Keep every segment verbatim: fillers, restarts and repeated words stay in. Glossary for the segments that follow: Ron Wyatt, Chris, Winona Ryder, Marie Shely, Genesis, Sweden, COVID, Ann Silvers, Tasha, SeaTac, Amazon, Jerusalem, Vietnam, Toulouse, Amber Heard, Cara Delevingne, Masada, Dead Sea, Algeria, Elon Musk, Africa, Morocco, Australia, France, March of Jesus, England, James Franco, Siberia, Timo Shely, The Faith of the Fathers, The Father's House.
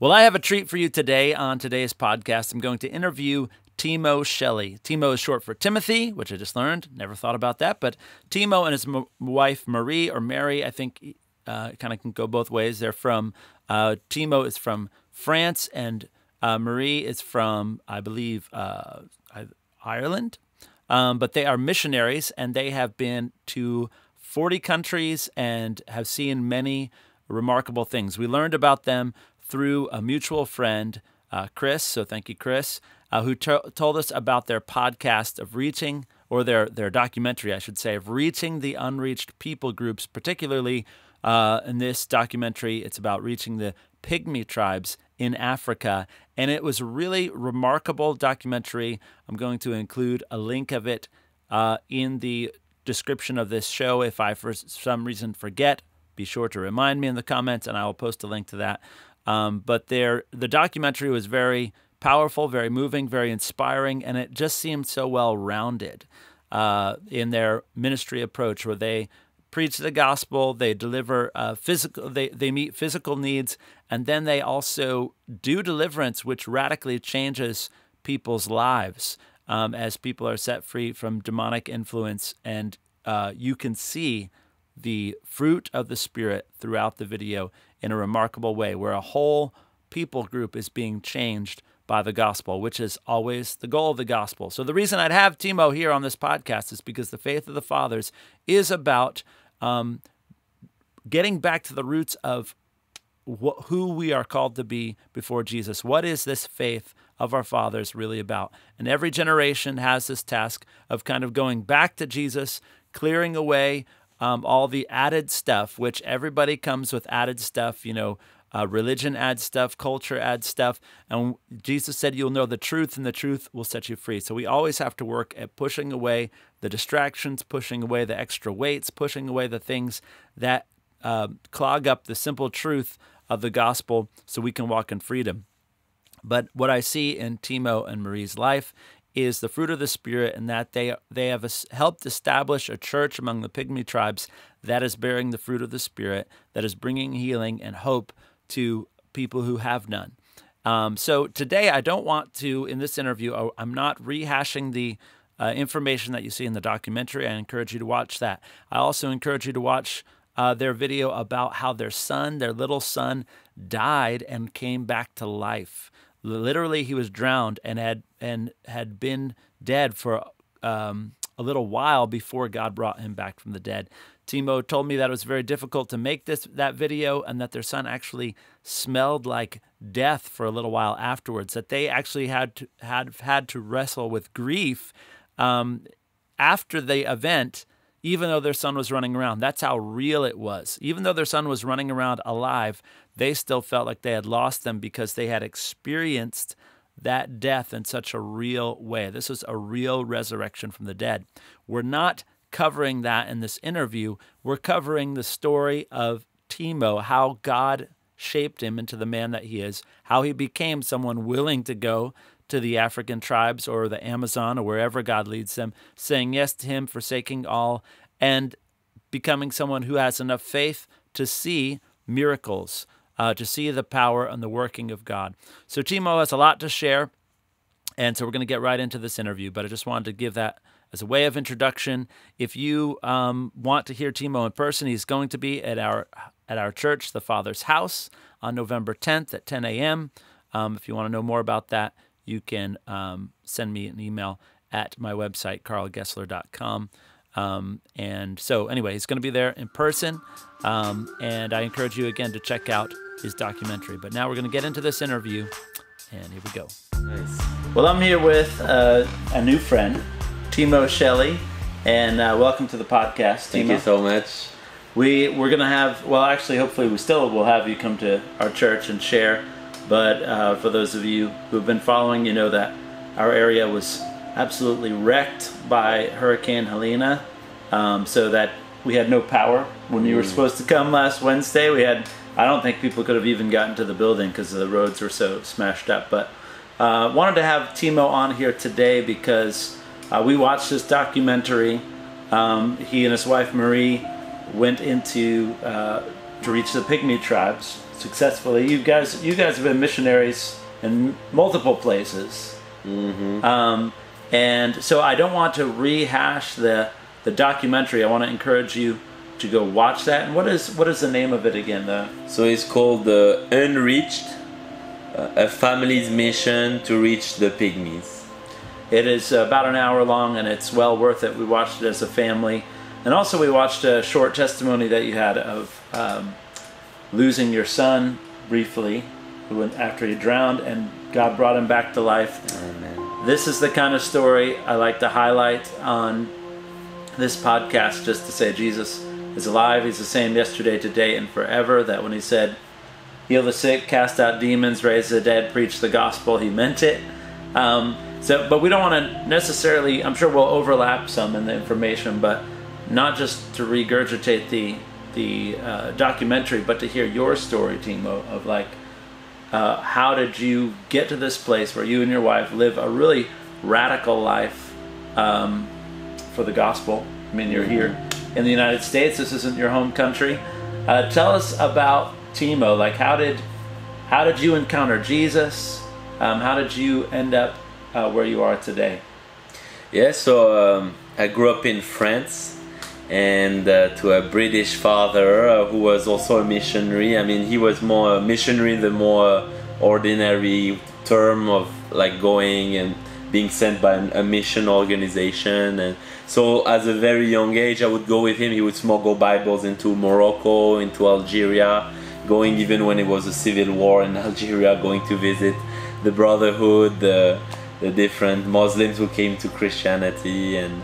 Well, I have a treat for you today. On today's podcast, I'm going to interview Timo Shely. Timo is short for Timothy, which I just learned. Never thought about that. But Timo and his m wife, Marie, or Mary, I think uh, kind of can go both ways. They're from, uh, Timo is from France, and uh, Marie is from, I believe, uh, Ireland. Um, but they are missionaries, and they have been to forty countries and have seen many remarkable things. We learned about them through a mutual friend, uh, Chris, so thank you, Chris, uh, who told us about their podcast of reaching, or their, their documentary, I should say, of reaching the unreached people groups, particularly uh, in this documentary. It's about reaching the Pygmy tribes in Africa, and it was a really remarkable documentary. I'm going to include a link of it uh, in the description of this show. If I, for some reason, forget, be sure to remind me in the comments, and I will post a link to that. Um, but there, the documentary was very powerful, very moving, very inspiring, and it just seemed so well-rounded uh, in their ministry approach, where they preach the gospel, they deliver uh, physical, they, they meet physical needs, and then they also do deliverance, which radically changes people's lives um, as people are set free from demonic influence. And uh, you can see the fruit of the Spirit throughout the video in a remarkable way, where a whole people group is being changed by the gospel, which is always the goal of the gospel. So the reason I'd have Timo here on this podcast is because the Faith of the Fathers is about um, getting back to the roots of wh who we are called to be before Jesus. What is this faith of our fathers really about? And every generation has this task of kind of going back to Jesus, clearing away um, all the added stuff, which everybody comes with added stuff, you know, Uh, religion adds stuff, culture adds stuff, and Jesus said you'll know the truth, and the truth will set you free. So we always have to work at pushing away the distractions, pushing away the extra weights, pushing away the things that uh, clog up the simple truth of the gospel so we can walk in freedom. But what I see in Timo and Marie's life is the fruit of the Spirit, and that they, they have helped establish a church among the Pygmy tribes that is bearing the fruit of the Spirit, that is bringing healing and hope to people who have none. Um, so today I don't want to, in this interview, I'm not rehashing the uh, information that you see in the documentary. I encourage you to watch that. I also encourage you to watch uh, their video about how their son, their little son, died and came back to life. Literally, he was drowned and had, and had been dead for um, a little while before God brought him back from the dead. Timo told me that it was very difficult to make this that video, and that their son actually smelled like death for a little while afterwards, that they actually had to, had, had to wrestle with grief um, after the event, even though their son was running around. That's how real it was. Even though their son was running around alive, they still felt like they had lost them because they had experienced that death in such a real way. This is a real resurrection from the dead. We're not covering that in this interview. We're covering the story of Timo, how God shaped him into the man that he is, how he became someone willing to go to the African tribes or the Amazon or wherever God leads them, saying yes to him, forsaking all, and becoming someone who has enough faith to see miracles, uh, to see the power and the working of God. So Timo has a lot to share, and so we're going to get right into this interview, but I just wanted to give that as a way of introduction. If you um, want to hear Timo in person, he's going to be at our at our church, The Father's House, on November tenth at ten A M Um, if you want to know more about that, you can um, send me an email at my website, karl gessler dot com. Um, and so anyway, he's going to be there in person, um, and I encourage you again to check out his documentary. But now we're going to get into this interview, and here we go. Nice. Well, I'm here with uh, a new friend, Timo Shely, and uh, welcome to the podcast, Timo. Thank you so much. We, we're going to have, well, actually, hopefully we still will have you come to our church and share, but uh, for those of you who have been following, you know that our area was absolutely wrecked by Hurricane Helena, um, so that we had no power. When you mm. were supposed to come last Wednesday, we had, I don't think people could have even gotten to the building because the roads were so smashed up, but uh, wanted to have Timo on here today because Uh, we watched this documentary. Um, he and his wife Marie went into uh, to reach the Pygmy tribes. successfully. You guys, you guys have been missionaries in multiple places. Mm-hmm. Um, and so I don't want to rehash the the documentary. I want to encourage you to go watch that. And what is what is the name of it again, though? So it's called uh, Unreached, uh, a family's mission to reach the Pygmies. It is about an hour long, and it's well worth it. We watched it as a family. And also we watched a short testimony that you had of um, losing your son briefly after he drowned, and God brought him back to life. Amen. This is the kind of story I like to highlight on this podcast, just to say Jesus is alive. He's the same yesterday, today, and forever. That when he said, heal the sick, cast out demons, raise the dead, preach the gospel, he meant it. Um, so, but we don't want to necessarily, I'm sure we'll overlap some in the information, but not just to regurgitate the the uh, documentary, but to hear your story, Timo, of like, uh, how did you get to this place where you and your wife live a really radical life um, for the gospel? I mean, you're here in the United States. This isn't your home country. Uh, tell us about Timo. Like, how did how did you encounter Jesus? Um, how did you end up uh, where you are today? Yeah, so um, I grew up in France. And uh, to a British father uh, who was also a missionary. I mean, he was more a missionary, the more ordinary term of like going and being sent by an, a mission organization. And so as a very young age, I would go with him. He would smuggle Bibles into Morocco, into Algeria, going even when it was a civil war in Algeria, going to visit the Brotherhood, the, the different Muslims who came to Christianity. And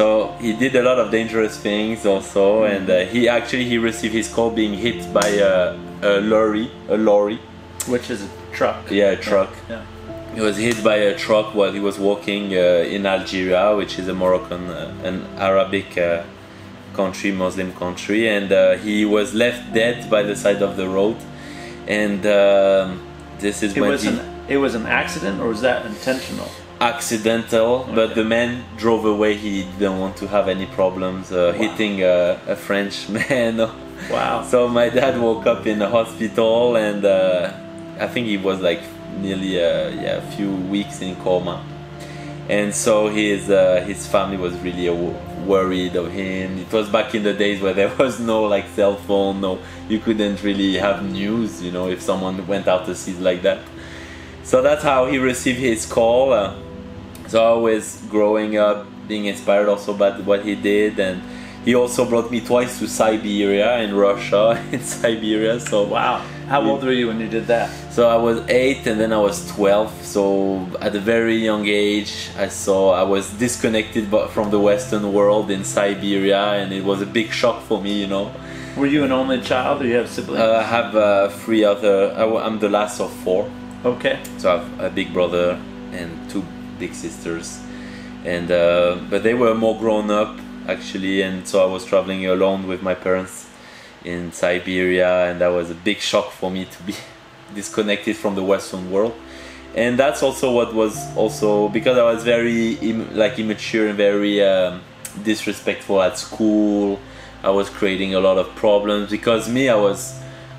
so he did a lot of dangerous things also, and uh, he actually he received his call being hit by a, a lorry, a lorry, which is a truck. Yeah, a truck. Yeah. Yeah. He was hit by a truck while he was walking uh, in Algeria, which is a Moroccan, uh, an Arabic uh, country, Muslim country, and uh, he was left dead by the side of the road. And uh, this is it when was he, an, it was an accident, or was that intentional? Accidental, okay. But the man drove away. He didn't want to have any problems uh, wow. hitting a, a French man. Wow. So my dad woke up in the hospital, and uh, I think he was like nearly uh, yeah, a few weeks in coma. And so his uh, his family was really worried of him. It was back in the days where there was no like cell phone, no, you couldn't really have news, you know, if someone went out to sea like that. So that's how he received his call. Uh, So I was growing up being inspired also by what he did, and he also brought me twice to Siberia in Russia, in Siberia. So wow, how old were you when you did that? So I was eight, and then I was twelve. So at a very young age, I saw I was disconnected from the Western world in Siberia, and it was a big shock for me, you know. Were you an only child, or you have siblings? Uh, I have uh, three other. I, I'm the last of four. Okay. So I have a big brother and two big sisters, and uh, but they were more grown up actually, and so I was traveling alone with my parents in Siberia, and that was a big shock for me to be disconnected from the Western world. And that's also what was also because I was very im- like immature and very um, disrespectful at school. I was creating a lot of problems because me I was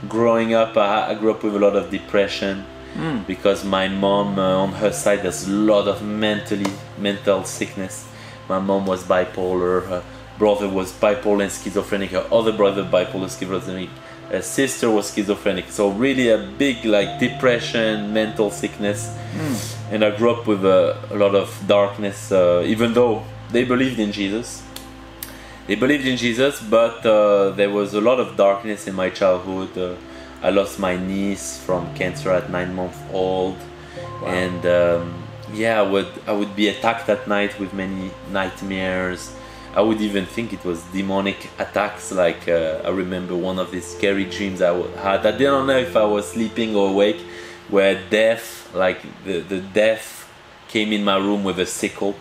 growing up I, I grew up with a lot of depression. Mm. Because my mom uh, on her side there's a lot of mentally mental sickness. My mom was bipolar, her brother was bipolar and schizophrenic, her other brother bipolar schizophrenic, her sister was schizophrenic. So really a big like depression, mental sickness. Mm. And I grew up with uh, a lot of darkness, uh, even though they believed in Jesus. They believed in Jesus, but uh, there was a lot of darkness in my childhood. Uh, I lost my niece from cancer at nine months old. Wow. And um, yeah, I would I would be attacked at night with many nightmares. I would even think it was demonic attacks. Like uh, I remember one of these scary dreams I had. I didn't know if I was sleeping or awake, where death, like the, the death came in my room with a sickle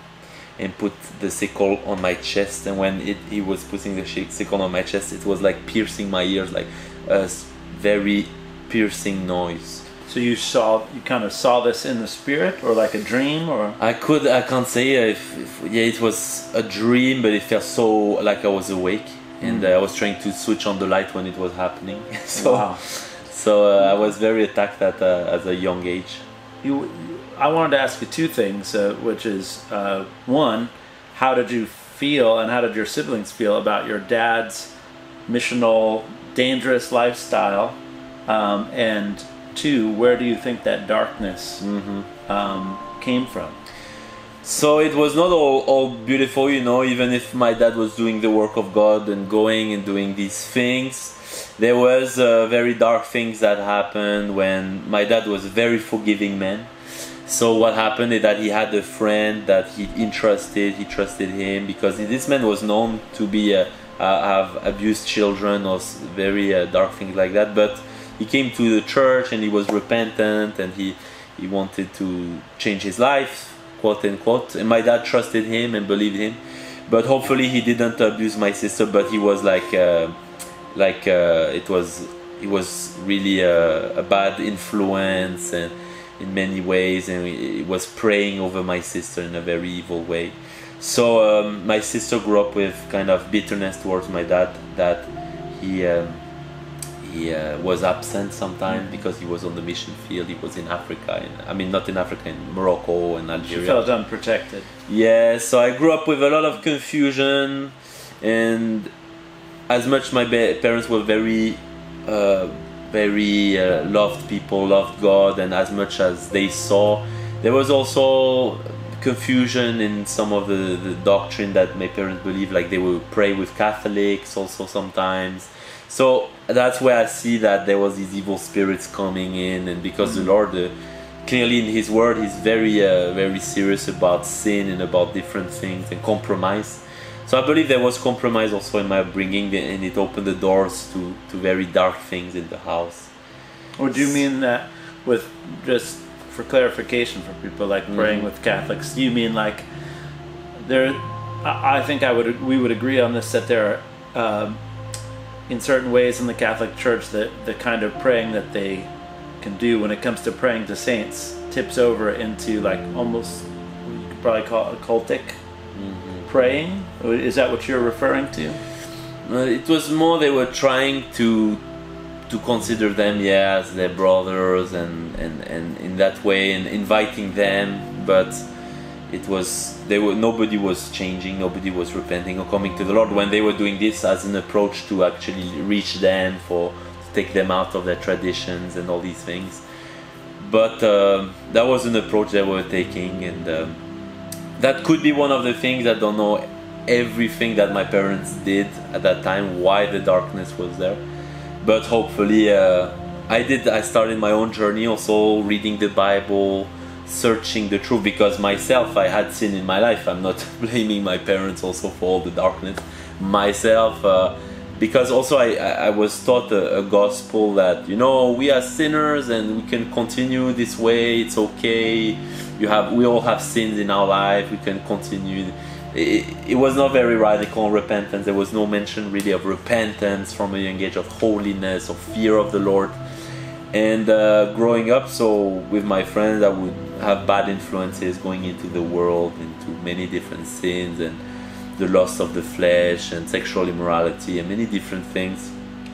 and put the sickle on my chest. And when it, he was putting the sickle on my chest, it was like piercing my ears, like uh, very piercing noise. So you saw, you kind of saw this in the spirit, or like a dream, or I could, I can't say if, if yeah, it was a dream, but it felt so like I was awake, mm. and uh, I was trying to switch on the light when it was happening. so, wow. so So uh, I was very attacked at uh, as a young age. You, I wanted to ask you two things, uh, which is uh, one, how did you feel and how did your siblings feel about your dad's missional, dangerous lifestyle? Um, and two, where do you think that darkness mm-hmm. um, came from? So it was not all, all beautiful, you know, even if my dad was doing the work of God and going and doing these things, there was uh, very dark things that happened when my dad was a very forgiving man. So what happened is that he had a friend that he entrusted, he trusted him, because this man was known to be a, uh, have abused children or very uh, dark things like that, but he came to the church and he was repentant and he, he wanted to change his life, quote unquote, and my dad trusted him and believed him, but hopefully he didn't abuse my sister, but he was like uh, like uh, it was it was really a, a bad influence and in many ways, and it was preying over my sister in a very evil way. So um, my sister grew up with kind of bitterness towards my dad, that he um, he uh, was absent sometimes because he was on the mission field. He was in Africa, and, I mean not in Africa, in Morocco and Algeria. She felt unprotected. Yeah, so I grew up with a lot of confusion, and as much my parents were very uh, very uh, loved people, loved God, and as much as they saw, there was also confusion in some of the, the doctrine that my parents believed, like they would pray with Catholics also sometimes. So that's where I see that there was these evil spirits coming in, and because mm-hmm. the Lord uh, clearly in his word is very uh, very serious about sin and about different things and compromise. So I believe there was compromise also in my upbringing, and it opened the doors to, to very dark things in the house. Or do you mean that with, just for clarification for people, like praying mm-hmm. with Catholics, do you mean like there, I think I would, we would agree on this, that there are um, in certain ways in the Catholic Church that the kind of praying that they can do when it comes to praying to saints tips over into like almost, you could probably call it occultic mm-hmm. praying? Is that what you're referring to? Uh, it was more they were trying to to consider them, yeah, as their brothers, and, and, and in that way, and inviting them. But it was they were nobody was changing, nobody was repenting or coming to the Lord when they were doing this as an approach to actually reach them, for to take them out of their traditions and all these things. But uh, that was an approach they were taking, and uh, that could be one of the things. I don't know everything that my parents did at that time, why the darkness was there, but hopefully uh, I did I started my own journey, also reading the Bible, searching the truth, because myself I had sin in my life. I'm not blaming my parents also for all the darkness myself, uh, because also I, I was taught a, a gospel that, you know, we are sinners and we can continue this way, it's okay, you have we all have sins in our life, we can continue. It, it was not very radical repentance. There was no mention really of repentance from a young age, of holiness, of fear of the Lord. And uh, growing up, so with my friends, I would have bad influences going into the world, into many different sins and the lust of the flesh and sexual immorality and many different things.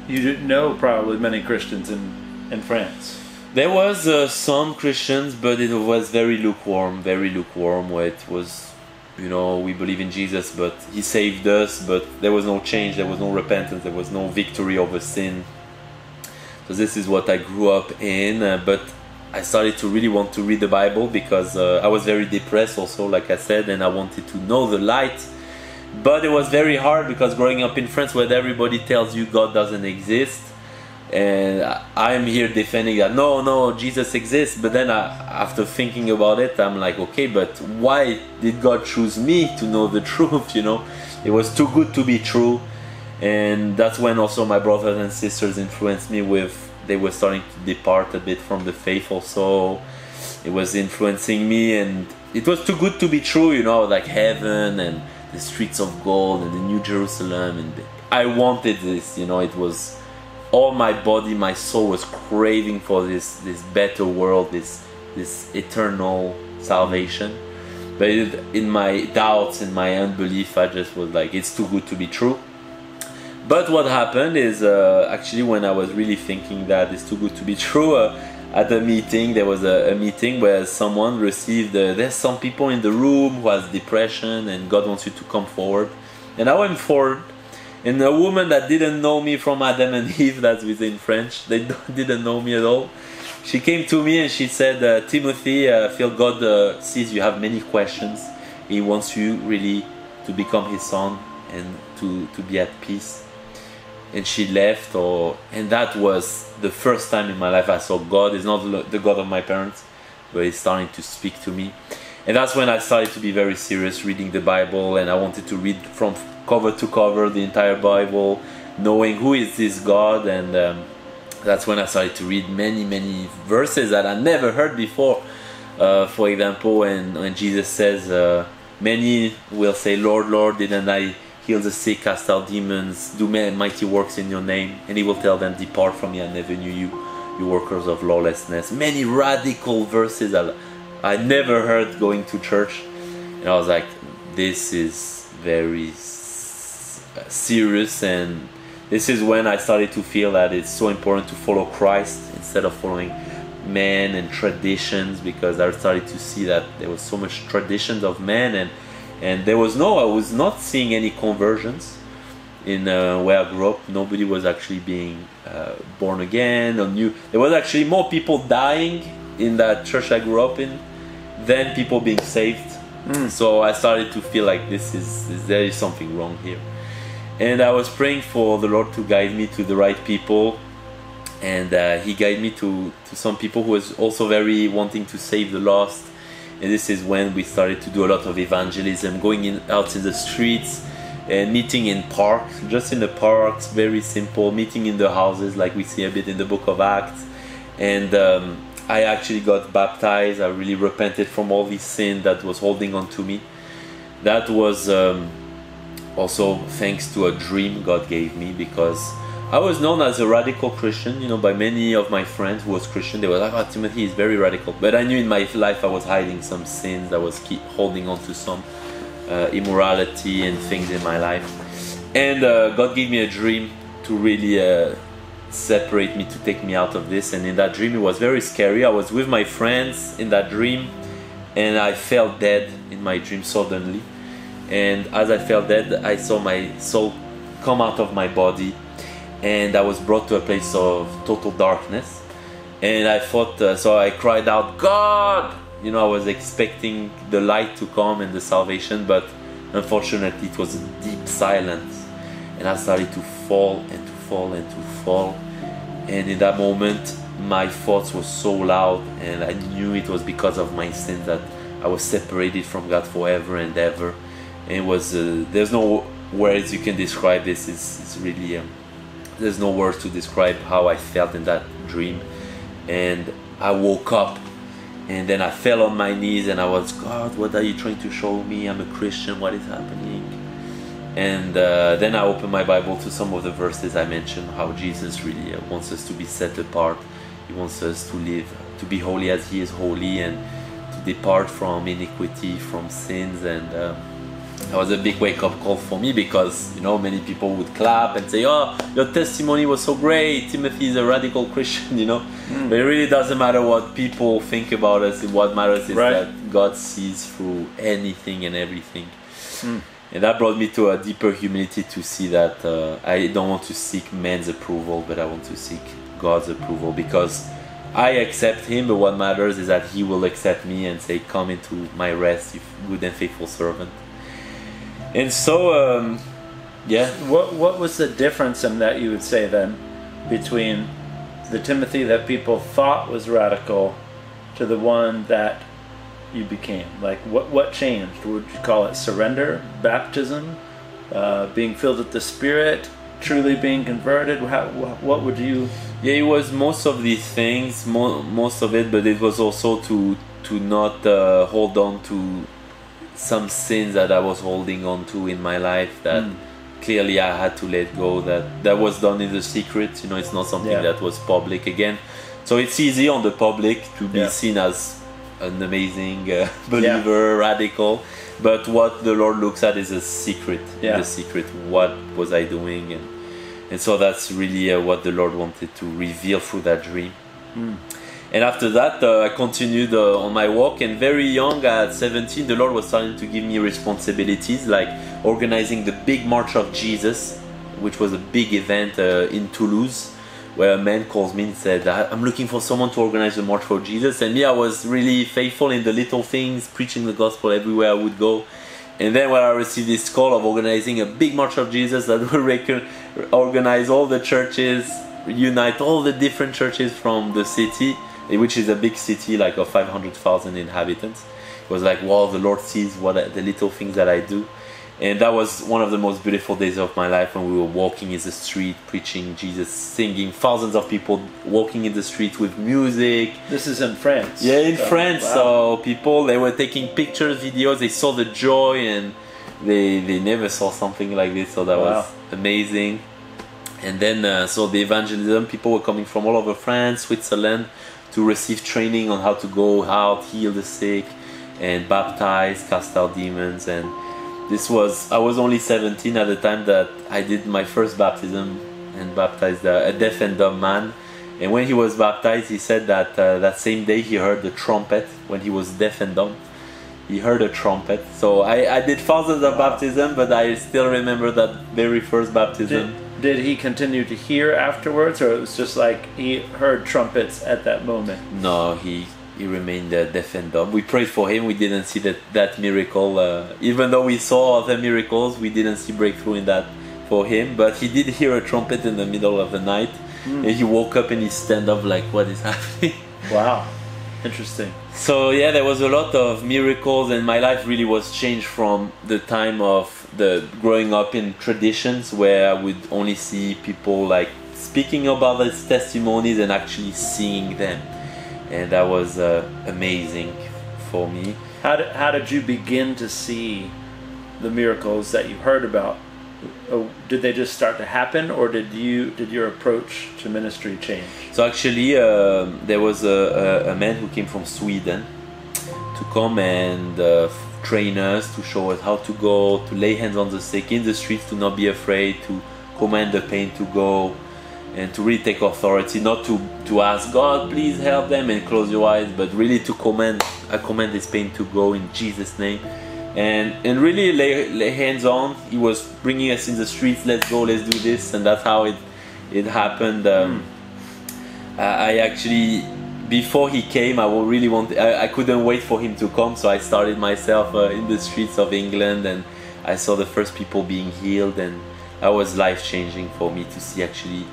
You didn't know probably many Christians in, in France. There was uh, some Christians, but it was very lukewarm, very lukewarm, where it was, you know, we believe in Jesus, but he saved us, but there was no change, there was no repentance, there was no victory over sin. So this is what I grew up in, uh, but I started to really want to read the Bible, because uh, I was very depressed also, like I said, and I wanted to know the light. But it was very hard, because growing up in France, where everybody tells you God doesn't exist, and I'm here defending that, no, no, Jesus exists. But then I, after thinking about it, I'm like, okay, but why did God choose me to know the truth, you know? It was too good to be true. And that's when also my brothers and sisters influenced me with, they were starting to depart a bit from the faith also. It was influencing me, and it was too good to be true, you know, like heaven and the streets of gold and the New Jerusalem. And I wanted this, you know, it was... all my body, my soul was craving for this this better world, this this eternal salvation. But it, in my doubts, in my unbelief, I just was like, it's too good to be true. But what happened is, uh, actually when I was really thinking that it's too good to be true, uh, at a meeting, there was a, a meeting where someone received, uh, there's some people in the room who has depression and God wants you to come forward. And I went forward, and a woman that didn't know me from Adam and Eve, that's within French, they don't, didn't know me at all. She came to me and she said, uh, Timothy, I uh, feel God uh, sees you have many questions. He wants you really to become his son and to, to be at peace. And she left, or and that was the first time in my life I saw God. It's not the God of my parents, but he's starting to speak to me. And that's when I started to be very serious reading the Bible, and I wanted to read from cover to cover the entire Bible, knowing who is this God. And um, that's when I started to read many many verses that I never heard before. Uh, for example, when, when Jesus says, uh, many will say, Lord, Lord, didn't I heal the sick, cast out demons, do mighty works in your name? And he will tell them, depart from me, I never knew you, you workers of lawlessness. Many radical verses that I never heard going to church. And I was like, this is very serious. And this is when I started to feel that it's so important to follow Christ instead of following men and traditions, because I started to see that there was so much traditions of men, and And there was no, I was not seeing any conversions in uh, where I grew up. Nobody was actually being uh, born again or new. There was actually more people dying in that church I grew up in than people being saved. Mm. So I started to feel like this is, is, there is something wrong here. And I was praying for the Lord to guide me to the right people. And uh, he guided me to, to some people who was also very wanting to save the lost. And this is when we started to do a lot of evangelism, going in, out in the streets, and meeting in parks, just in the parks, very simple, meeting in the houses like we see a bit in the book of Acts. And um, I actually got baptized. I really repented from all this sin that was holding on to me. That was um, also thanks to a dream God gave me, because I was known as a radical Christian, you know, by many of my friends who was Christian. They were like, oh, Timothy is very radical. But I knew in my life I was hiding some sins. I was keep holding on to some uh, immorality and things in my life. And uh, God gave me a dream to really uh, separate me, to take me out of this. And in that dream, it was very scary. I was with my friends in that dream, and I fell dead in my dream suddenly. And as I fell dead, I saw my soul come out of my body. And I was brought to a place of total darkness, and I thought, uh, so I cried out, God! You know, I was expecting the light to come and the salvation, but unfortunately it was a deep silence, and I started to fall and to fall and to fall. And in that moment my thoughts were so loud, and I knew it was because of my sin that I was separated from God forever and ever. And it was, uh, there's no words you can describe this. It's, it's really... Um, There's no words to describe how I felt in that dream. And I woke up, and then I fell on my knees, and I was, God, what are you trying to show me? I'm a Christian, what is happening? And uh, then I opened my Bible to some of the verses I mentioned, how Jesus really uh, wants us to be set apart. He wants us to live, to be holy as he is holy, and to depart from iniquity, from sins. And uh, that was a big wake-up call for me, because, you know, many people would clap and say, oh, your testimony was so great, Timothy is a radical Christian, you know. Mm. But it really doesn't matter what people think about us. What matters is right. That God sees through anything and everything. Mm. And that brought me to a deeper humility, to see that uh, I don't want to seek man's approval, but I want to seek God's approval, because I accept him, but what matters is that he will accept me and say, come into my rest, you good and faithful servant. And so, um, yeah. What what was the difference in that, you would say then, between the Timothy that people thought was radical to the one that you became? Like, what, what changed? Would you call it surrender, baptism, uh, being filled with the Spirit, truly being converted? How, what would you... Yeah, it was most of these things, mo most of it, but it was also to, to not uh, hold on to... some sins that I was holding on to in my life that mm. clearly I had to let go. That that was done in the secret, you know. It's not something yeah. that was public again. So it's easy on the public to be yeah. seen as an amazing uh, believer, yeah. radical. But what the Lord looks at is a secret. Yeah. In the secret, what was I doing? And And so that's really uh, what the Lord wanted to reveal through that dream. Mm. And after that, uh, I continued uh, on my walk, and very young, at seventeen, the Lord was starting to give me responsibilities, like organizing the big March of Jesus, which was a big event uh, in Toulouse, where a man calls me and said, I'm looking for someone to organize the March for Jesus. And me, I was really faithful in the little things, preaching the gospel everywhere I would go. And then when I received this call of organizing a big March of Jesus that would organize all the churches, unite all the different churches from the city, which is a big city, like of five hundred thousand inhabitants. It was like, wow, the Lord sees what I, the little things that I do. And that was one of the most beautiful days of my life, when we were walking in the street, preaching Jesus, singing, thousands of people walking in the street with music. This is in France. Yeah, in so, France. Wow. So people, they were taking pictures, videos, they saw the joy, and they they never saw something like this. So that wow. was amazing. And then, uh, so the evangelism, people were coming from all over France, Switzerland, to receive training on how to go out, heal the sick, and baptize, cast out demons. And this was, I was only seventeen at the time that I did my first baptism and baptized a, a deaf and dumb man. And when he was baptized, he said that uh, that same day he heard the trumpet. When he was deaf and dumb, he heard a trumpet. So I, I did thousands of wow. baptisms, but I still remember that very first baptism. Did Did he continue to hear afterwards, or it was just like he heard trumpets at that moment? No, he he remained uh, deaf and dumb. We prayed for him. We didn't see that, that miracle. Uh, even though we saw other miracles, we didn't see breakthrough in that for him. But he did hear a trumpet in the middle of the night. Mm. And he woke up and he stand up like, what is happening? Wow. Interesting. So yeah, there was a lot of miracles, and my life really was changed from the time of the growing up in traditions, where I would only see people like speaking about their testimonies and actually seeing them, and that was uh, amazing for me. How did, how did you begin to see the miracles that you heard about? Did they just start to happen, or did you did your approach to ministry change? So actually uh, there was a, a, a man who came from Sweden to come and uh, train us, to show us how to go, to lay hands on the sick in the streets, to not be afraid, to command the pain to go, and to really take authority, not to, to ask God please help them and close your eyes, but really to command, I command this pain to go in Jesus' name. And and really lay, lay hands on. He was bringing us in the streets. Let's go. Let's do this. And that's how it it happened. Um, mm. I actually, before he came, I really want. I, I couldn't wait for him to come. So I started myself uh, in the streets of England, and I saw the first people being healed, and that was life changing for me to see actually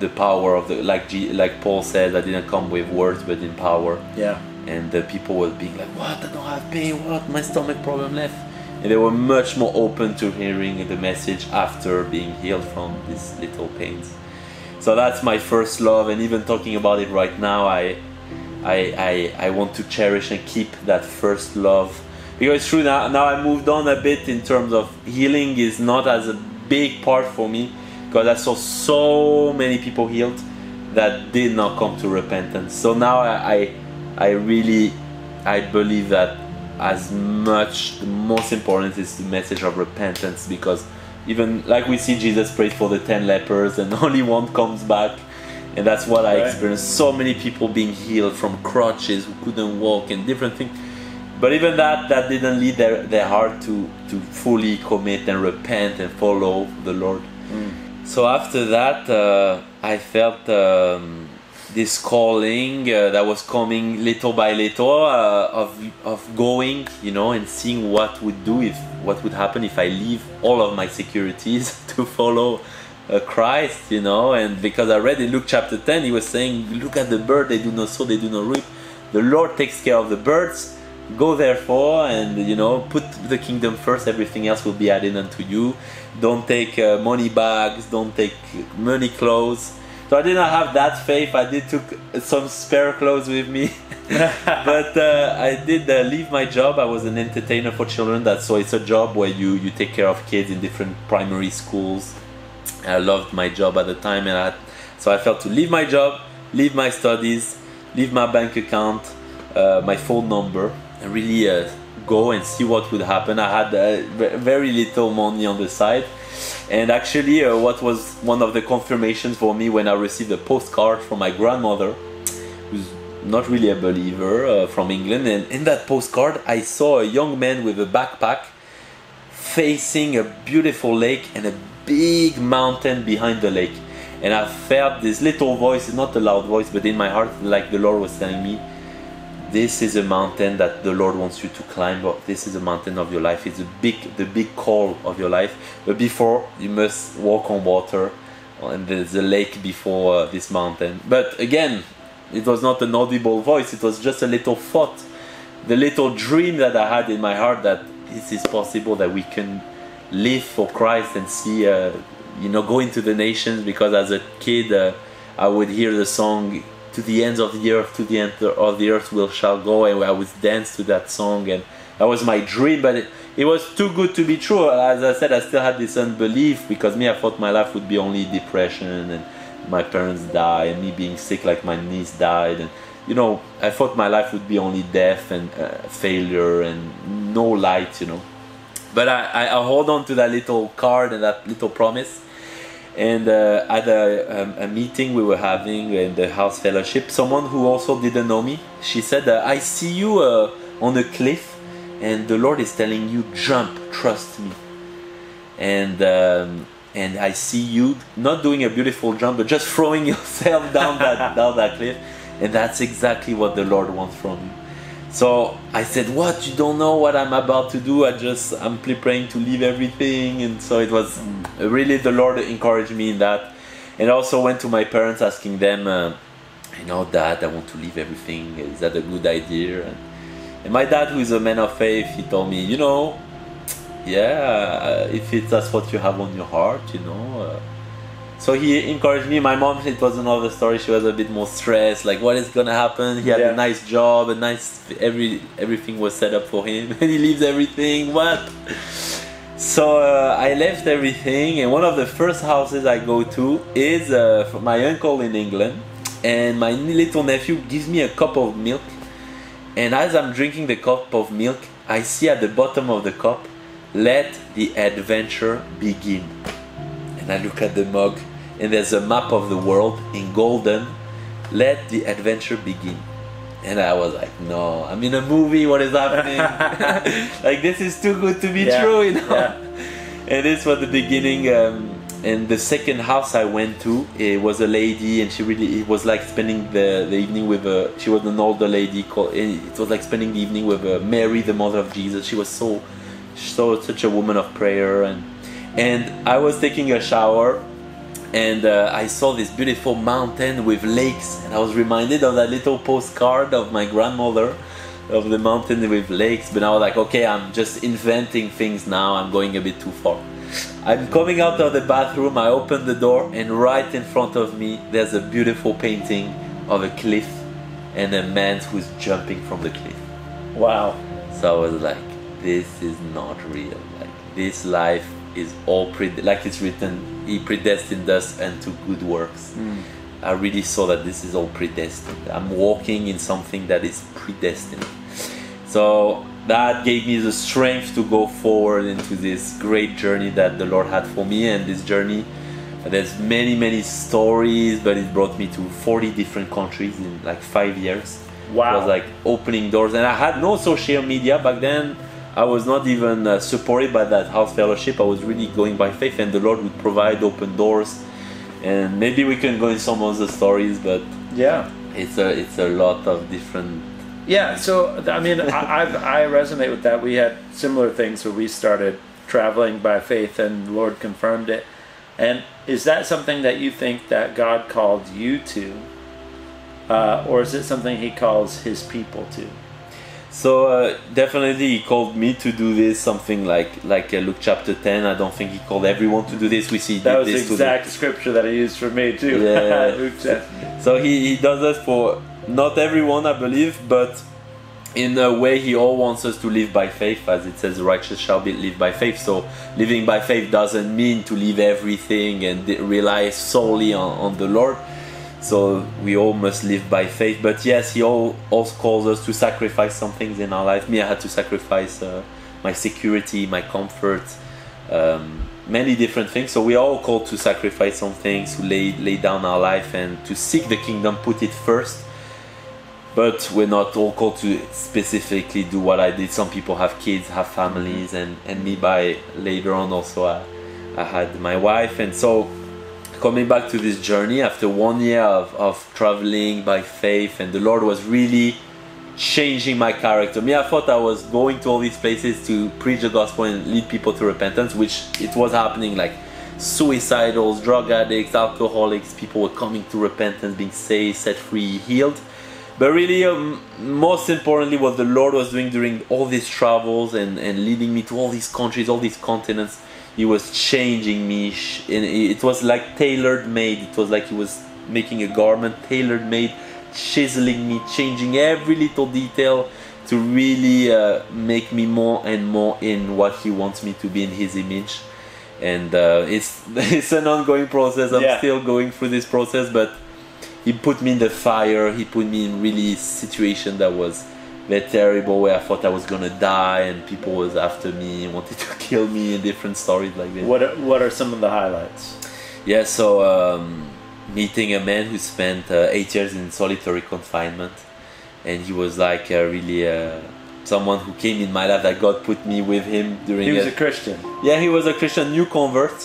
the power of the like G, like Paul said. I didn't come with words, but in power. Yeah. And the people were being like, what, I don't have pain, what, my stomach problem left. And they were much more open to hearing the message after being healed from these little pains. So that's my first love, and even talking about it right now, I I, I, I want to cherish and keep that first love. Because it's true, now, now I moved on a bit in terms of healing is not as a big part for me, because I saw so many people healed that did not come to repentance. So now I... I I really, I believe that as much, the most important is the message of repentance, because even like we see Jesus prayed for the ten lepers and only one comes back, and that's what I experienced. So many people being healed from crutches, who couldn't walk and different things, but even that, that didn't lead their, their heart to, to fully commit and repent and follow the Lord. Mm. So after that, uh, I felt... Um, this calling uh, that was coming little by little uh, of of going, you know, and seeing what would do if what would happen if I leave all of my securities to follow uh, Christ, you know. And because I read in Luke chapter ten, he was saying, look at the bird, they do not sow, they do not reap, the Lord takes care of the birds, go therefore and, you know, put the kingdom first, everything else will be added unto you. Don't take uh, money bags, don't take money clothes. So I did not have that faith. I did took some spare clothes with me, but uh, I did uh, leave my job. I was an entertainer for children. That's so it's a job where you, you take care of kids in different primary schools. I loved my job at the time, and I, so I felt to leave my job, leave my studies, leave my bank account, uh, my phone number, and really uh, go and see what would happen. I had uh, very little money on the side, and actually uh, what was one of the confirmations for me when I received a postcard from my grandmother, who's not really a believer, uh, from England. And in that postcard I saw a young man with a backpack facing a beautiful lake and a big mountain behind the lake, and I felt this little voice, not a loud voice, but in my heart, like the Lord was telling me, this is a mountain that the Lord wants you to climb up. This is a mountain of your life. It's a big, the big call of your life. But before, you must walk on water, and there's a lake before uh, this mountain. But again, it was not an audible voice, it was just a little thought, the little dream that I had in my heart, that this is possible, that we can live for Christ and see, uh, you know, go into the nations. Because as a kid, uh, I would hear the song, to the ends of the earth, to the end of the earth will shall go, and I would dance to that song, and that was my dream. But it, it was too good to be true. As I said, I still had this unbelief, because me, I thought my life would be only depression, and my parents die, and me being sick, like my niece died, and you know, I thought my life would be only death and uh, failure and no light, you know. But I, I, I hold on to that little card and that little promise. And uh, at a, um, a meeting we were having in the house fellowship, someone who also didn't know me, she said, uh, I see you uh, on a cliff, and the Lord is telling you, jump, trust me. And um, and I see you not doing a beautiful jump, but just throwing yourself down that down that cliff. And that's exactly what the Lord wants from you. So I said, what? You don't know what I'm about to do? I just, I'm preparing to leave everything. And so it was really, the Lord encouraged me in that. And I also went to my parents asking them, uh, you know, Dad, I want to leave everything. Is that a good idea? And, and my dad, who is a man of faith, he told me, you know, yeah, if it's that's what you have on your heart, you know. Uh, So he encouraged me. My mom, it was another story. She was a bit more stressed, like what is gonna happen? He had yeah. a nice job, a nice every everything was set up for him, and he leaves everything. What? So uh, I left everything, and one of the first houses I go to is uh, for my uncle in England, and my little nephew gives me a cup of milk, and as I'm drinking the cup of milk, I see at the bottom of the cup, "Let the adventure begin," and I look at the mug. And there's a map of the world in golden. Let the adventure begin. And I was like, no, I'm in a movie, what is happening? Like, this is too good to be yeah. true, you know? Yeah. And this was the beginning. Um, and the second house I went to, it was a lady, and she really, it was like spending the, the evening with a, she was an older lady, called, it was like spending the evening with a Mary, the mother of Jesus. She was so, so such a woman of prayer. And, and I was taking a shower, and uh, I saw this beautiful mountain with lakes, and I was reminded of that little postcard of my grandmother, of the mountain with lakes. But I was like, okay, I'm just inventing things now, I'm going a bit too far. I'm coming out of the bathroom, I open the door, and right in front of me there's a beautiful painting of a cliff and a man who's jumping from the cliff. Wow. So I was like, this is not real, like this life is all pre like it's written, he predestined us unto good works. Mm. I really saw that this is all predestined. I'm walking in something that is predestined. So that gave me the strength to go forward into this great journey that the Lord had for me. And this journey, there's many many stories, but it brought me to forty different countries in like five years. Wow. It was like opening doors, and I had no social media back then. I was not even uh, supported by that house fellowship. I was really going by faith, and the Lord would provide open doors. And maybe we can go in some of the stories, but yeah, it's a it's a lot of different. Yeah, so I mean, I I've, I resonate with that. We had similar things where we started traveling by faith, and the Lord confirmed it. And is that something that you think that God called you to, uh, or is it something He calls His people to? So uh, definitely He called me to do this, something like like uh, Luke chapter ten. I don't think He called everyone to do this. We see that was the exact scripture that He used for me too. Yeah. Luke ten. So he, he does this for not everyone, I believe, but in a way He all wants us to live by faith, as it says, the righteous shall be live by faith. So living by faith doesn't mean to leave everything and rely solely on, on the Lord. So we all must live by faith. But yes, he all, also calls us to sacrifice some things in our life. Me, I had to sacrifice uh, my security, my comfort, um, many different things. So we are all called to sacrifice some things, to lay, lay down our life and to seek the kingdom, put it first. But we're not all called to specifically do what I did. Some people have kids, have families, and, and me by later on also I, I had my wife. And so coming back to this journey after one year of, of traveling by faith, and the Lord was really changing my character. Me, I thought I was going to all these places to preach the gospel and lead people to repentance, which it was happening, like suicidals, drug addicts, alcoholics, people were coming to repentance, being saved, set free, healed. But really, um, most importantly, what the Lord was doing during all these travels and, and leading me to all these countries, all these continents, He was changing me, and it was like tailor-made. It was like He was making a garment tailor-made, chiseling me, changing every little detail to really uh, make me more and more in what He wants me to be, in His image. And uh, it's it's an ongoing process. I'm yeah. still going through this process, but He put me in the fire. He put me in really situation that was very terrible, where I thought I was gonna die and people was after me and wanted to kill me and different stories like that. What are, what are some of the highlights? Yeah, so um, meeting a man who spent uh, eight years in solitary confinement, and he was like uh, really uh, someone who came in my life, that God put me with him during. He was a, a Christian. Yeah, he was a Christian, new convert,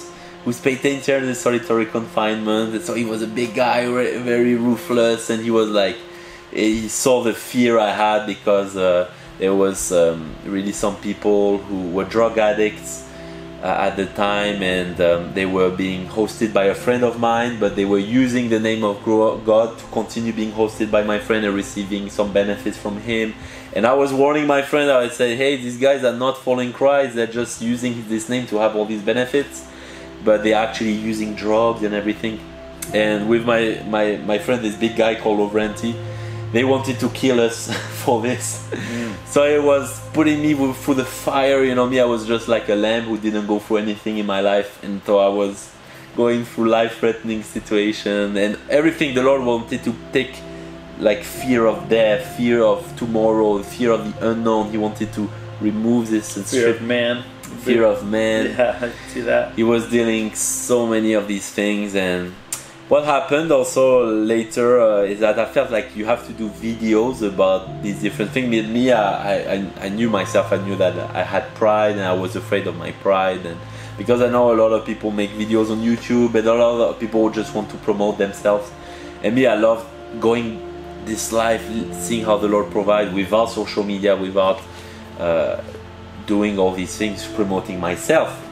who spent eight years in solitary confinement, and so he was a big guy, very ruthless, and he was like. He saw the fear I had because uh, there was um, really some people who were drug addicts uh, at the time, and um, they were being hosted by a friend of mine, but they were using the name of God to continue being hosted by my friend and receiving some benefits from him. And I was warning my friend, I would say, hey, these guys are not following Christ, they're just using this name to have all these benefits, but they're actually using drugs and everything. And with my, my, my friend, this big guy called Ovrenti, they wanted to kill us for this. Mm. So it was putting me through the fire, you know. Me, I was just like a lamb who didn't go through anything in my life, and so I was going through life-threatening situation and everything. The Lord wanted to take, like, fear of death, fear of tomorrow, fear of the unknown. He wanted to remove this and strip. Fear of man. Fear of man. Yeah, I see that. He was dealing so many of these things. And what happened also later uh, is that I felt like you have to do videos about these different things. Me, me I, I, I knew myself, I knew that I had pride and I was afraid of my pride. And because I know a lot of people make videos on YouTube, and a lot of people just want to promote themselves. And me, I love going this life, seeing how the Lord provides without social media, without uh, doing all these things, promoting myself.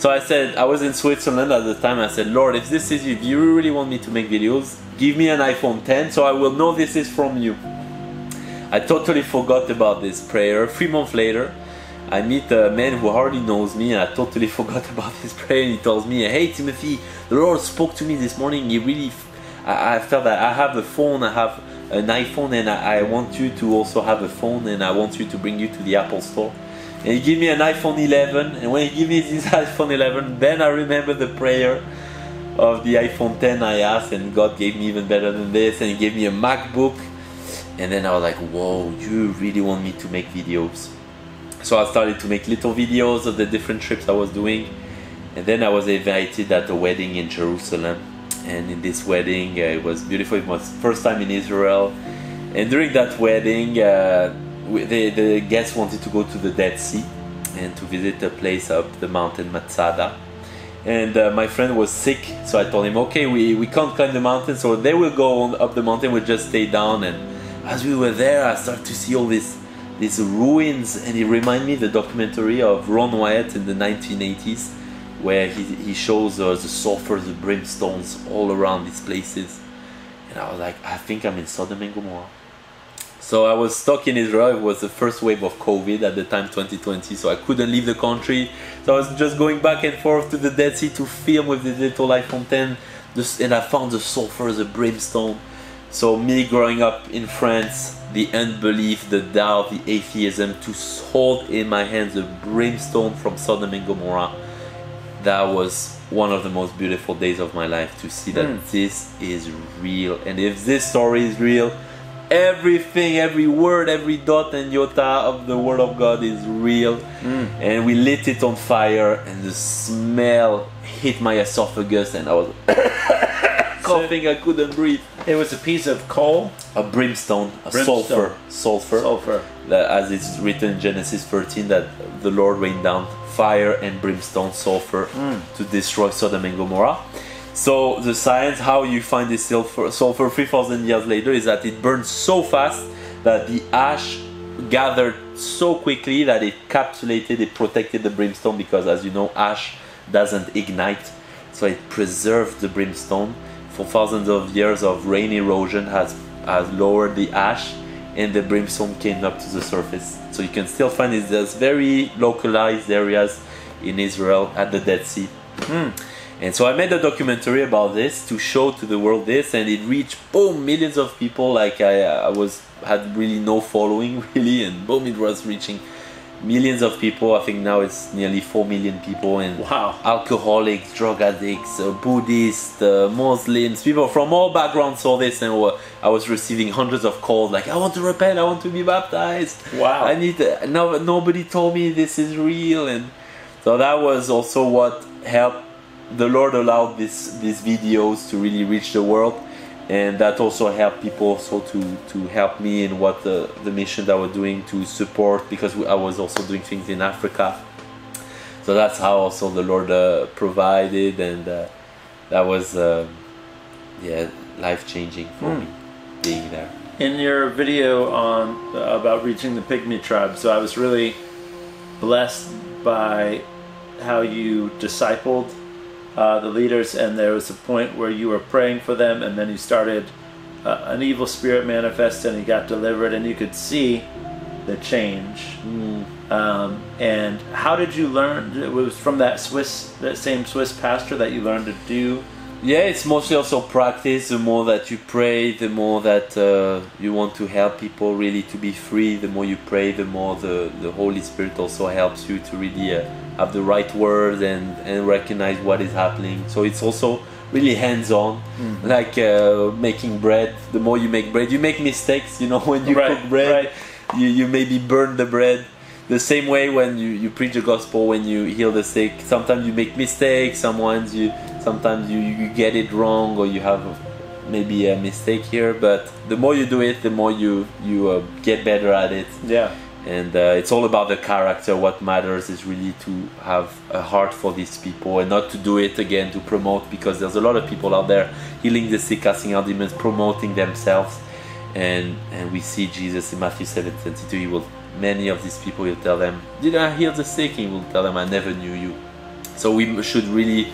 So I said, I was in Switzerland at the time, I said, Lord, if this is you, if you really want me to make videos, give me an iPhone ten so I will know this is from you. I totally forgot about this prayer. Three months later, I meet a man who hardly knows me, and I totally forgot about this prayer, and he tells me, hey Timothy, the Lord spoke to me this morning, he really, I, I felt that I have a phone, I have an iPhone, and I, I want you to also have a phone, and I want you to bring you to the Apple store. And he gave me an iPhone eleven, and when he gave me this iPhone eleven, then I remember the prayer of the iPhone ten I asked, and God gave me even better than this, and He gave me a MacBook. And then I was like, whoa, you really want me to make videos? So I started to make little videos of the different trips I was doing, and then I was invited at a wedding in Jerusalem. And in this wedding, uh, it was beautiful, it was first time in Israel. And during that wedding, uh, The, the guests wanted to go to the Dead Sea and to visit a place up the mountain Masada, and uh, my friend was sick, so I told him, okay, we, we can't climb the mountain, so they will go on, up the mountain, we'll just stay down. And as we were there, I started to see all these, these ruins, and it reminded me of the documentary of Ron Wyatt in the nineteen eighties, where he, he shows us the sulfur, the brimstones all around these places. And I was like, I think I'm in Sodom and Gomorrah. So I was stuck in Israel, it was the first wave of COVID at the time, twenty twenty, so I couldn't leave the country. So I was just going back and forth to the Dead Sea to film with the little iPhone ten, and I found the sulfur, the brimstone. So me growing up in France, the unbelief, the doubt, the atheism, to hold in my hands the brimstone from Sodom and Gomorrah, that was one of the most beautiful days of my life to see that mm. this is real. And if this story is real, everything, every word, every dot and iota of the Word of God is real. Mm. And we lit it on fire, and the smell hit my esophagus, and I was coughing, I couldn't breathe. It was a piece of coal? A brimstone, a brimstone. sulfur. Sulfur. Sulfur. As it's written in Genesis thirteen, that the Lord rained down fire and brimstone, sulfur, mm. to destroy Sodom and Gomorrah. So the science, how you find this sulfur, sulfur three thousand years later, is that it burns so fast that the ash gathered so quickly that it encapsulated, it protected the brimstone, because as you know, ash doesn't ignite. So it preserved the brimstone. For thousands of years of rain erosion has, has lowered the ash, and the brimstone came up to the surface. So you can still find it in those very localized areas in Israel at the Dead Sea. Mm. And so I made a documentary about this to show to the world this, and it reached, boom, millions of people. Like I, I was had really no following really, and boom, it was reaching millions of people. I think now it's nearly four million people, and wow, alcoholics, drug addicts, uh, Buddhists, uh, Muslims, people from all backgrounds saw this, and were, I was receiving hundreds of calls like, I want to repent, I want to be baptized. Wow. I need to, no, nobody told me this is real. And so that was also what helped. The Lord allowed this, these videos to really reach the world, and that also helped people also to, to help me in what the, the mission that we're doing to support, because I was also doing things in Africa. So that's how also the Lord uh, provided, and uh, that was uh, yeah, life-changing for mm. me being there. In your video on uh, about reaching the Pygmy tribe, so I was really blessed by how you discipled Uh, the leaders, and there was a point where you were praying for them, and then you started uh, an evil spirit manifest, and he got delivered, and you could see the change. Mm. Um, and how did you learn? It was from that Swiss, that same Swiss pastor that you learned to do. Yeah, it's mostly also practice. The more that you pray, the more that uh, you want to help people really to be free. The more you pray, the more the, the Holy Spirit also helps you to really uh, have the right words and, and recognize what is happening. So it's also really hands-on, mm. like uh, making bread. The more you make bread, you make mistakes, you know, when you right, cook bread, right. you, you maybe burn the bread. The same way when you, you preach the gospel, when you heal the sick, sometimes you make mistakes, sometimes you sometimes you, you get it wrong, or you have maybe a mistake here, but the more you do it, the more you, you uh, get better at it. Yeah. And uh, it's all about the character. What matters is really to have a heart for these people, and not to do it again to promote, because there's a lot of people out there healing the sick, casting out demons, promoting themselves. And and we see Jesus in Matthew seven twenty-two, he will many of these people, he'll tell them, did I heal the sick? He will tell them, I never knew you. So we should really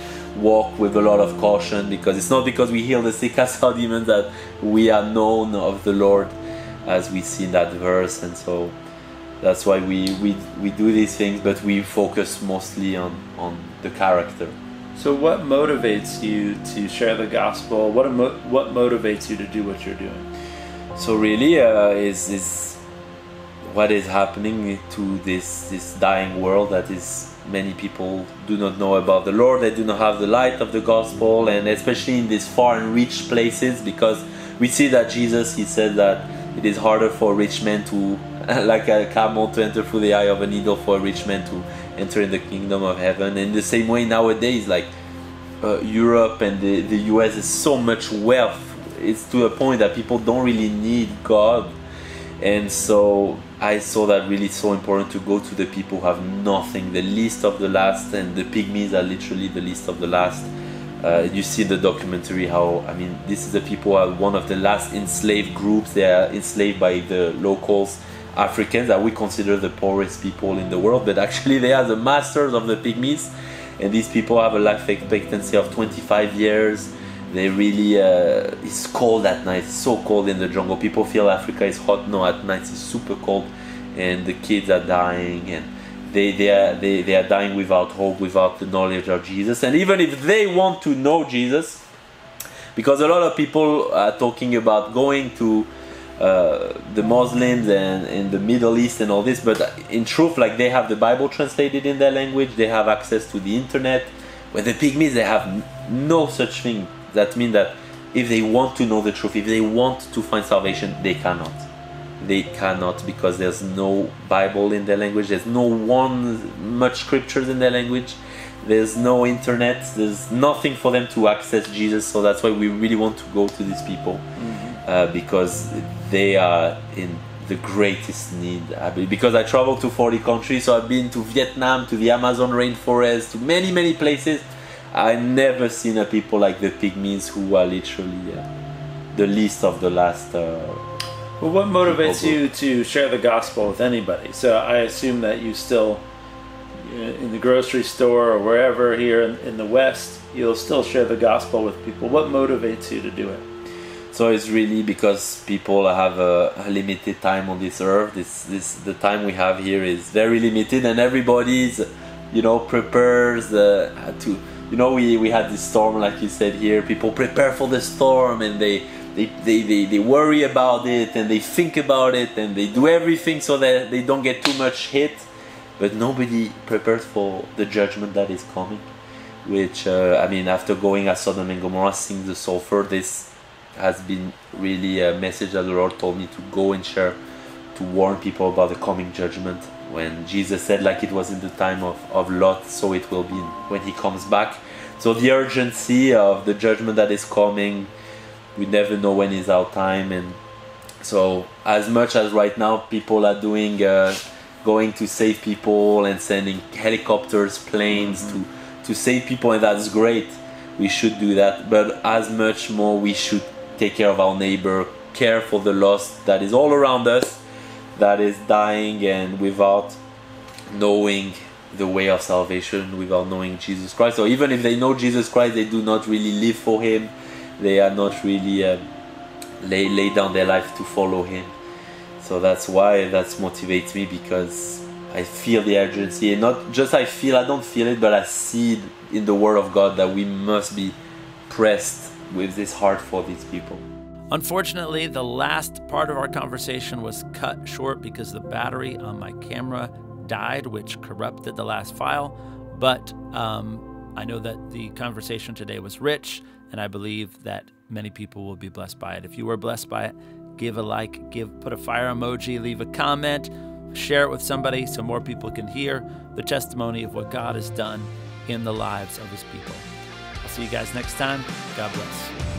walk with a lot of caution, because it's not because we heal the sick, cast out demons, that we are known of the Lord, as we see in that verse. And so that's why we we, we do these things, but we focus mostly on, on the character. So what motivates you to share the gospel? What emo- what motivates you to do what you're doing? So really uh, is is what is happening to this this dying world, that is, many people do not know about the Lord, they do not have the light of the gospel, and especially in these far and rich places, because we see that Jesus, he said that it is harder for a rich man to, like a camel to enter through the eye of a needle, for a rich man to enter in the kingdom of heaven. And the same way nowadays, like uh, Europe and the, the U S is so much wealth, it's to a point that people don't really need God. And so I saw that really it's so important to go to the people who have nothing, the least of the last, and the pygmies are literally the least of the last. Uh, you see in the documentary how, I mean, this is the people who are one of the last enslaved groups. They are enslaved by the locals, Africans, that we consider the poorest people in the world, but actually they are the masters of the pygmies, and these people have a life expectancy of twenty-five years. They really, uh, it's cold at night, it's so cold in the jungle. People feel Africa is hot, no, at night it's super cold, and the kids are dying, and they, they, are, they, they are dying without hope, without the knowledge of Jesus. And even if they want to know Jesus, because a lot of people are talking about going to uh, the Muslims and in the Middle East and all this, but in truth, like, they have the Bible translated in their language, they have access to the internet, With the Pygmies, they have no such thing. That means that if they want to know the truth, if they want to find salvation, they cannot. They cannot, because there's no Bible in their language, there's no one much scriptures in their language, there's no internet, there's nothing for them to access Jesus. So that's why we really want to go to these people, mm-hmm. uh, because they are in the greatest need. I mean, because I traveled to forty countries, so I've been to Vietnam, to the Amazon rainforest, to many, many places. I've never seen a people like the Pygmies, who are literally uh, the least of the last. Uh, well, what motivates you to share the gospel with anybody? So I assume that you still, in the grocery store or wherever here in, in the West, you'll still share the gospel with people. What motivates you to do it? So it's really because people have a, a limited time on this earth. This, this, the time we have here is very limited, and everybody's, you know, prepares uh, to. You know, we, we had this storm, like you said here. People prepare for the storm, and they they, they, they they worry about it, and they think about it, and they do everything so that they don't get too much hit. But nobody prepares for the judgment that is coming. Which, uh, I mean, after going at Sodom and Gomorrah, seeing the sulfur, this has been really a message that the Lord told me to go and share, to warn people about the coming judgment. When Jesus said, like it was in the time of, of Lot, so it will be when he comes back. So the urgency of the judgment that is coming, we never know when is our time. And so as much as right now people are doing, uh, going to save people and sending helicopters, planes mm-hmm. to, to save people, and that's great, we should do that. But as much more we should take care of our neighbor, care for the lost that is all around us, that is dying, and without knowing the way of salvation, without knowing Jesus Christ. So even if they know Jesus Christ, they do not really live for him. They are not really um, lay, lay down their life to follow him. So that's why that motivates me, because I feel the urgency, and not just I feel, I don't feel it, but I see in the Word of God that we must be pressed with this heart for these people. Unfortunately, the last part of our conversation was cut short because the battery on my camera died, which corrupted the last file. But um, I know that the conversation today was rich, and I believe that many people will be blessed by it. If you were blessed by it, give a like, give, put a fire emoji, leave a comment, share it with somebody so more people can hear the testimony of what God has done in the lives of his people. I'll see you guys next time. God bless.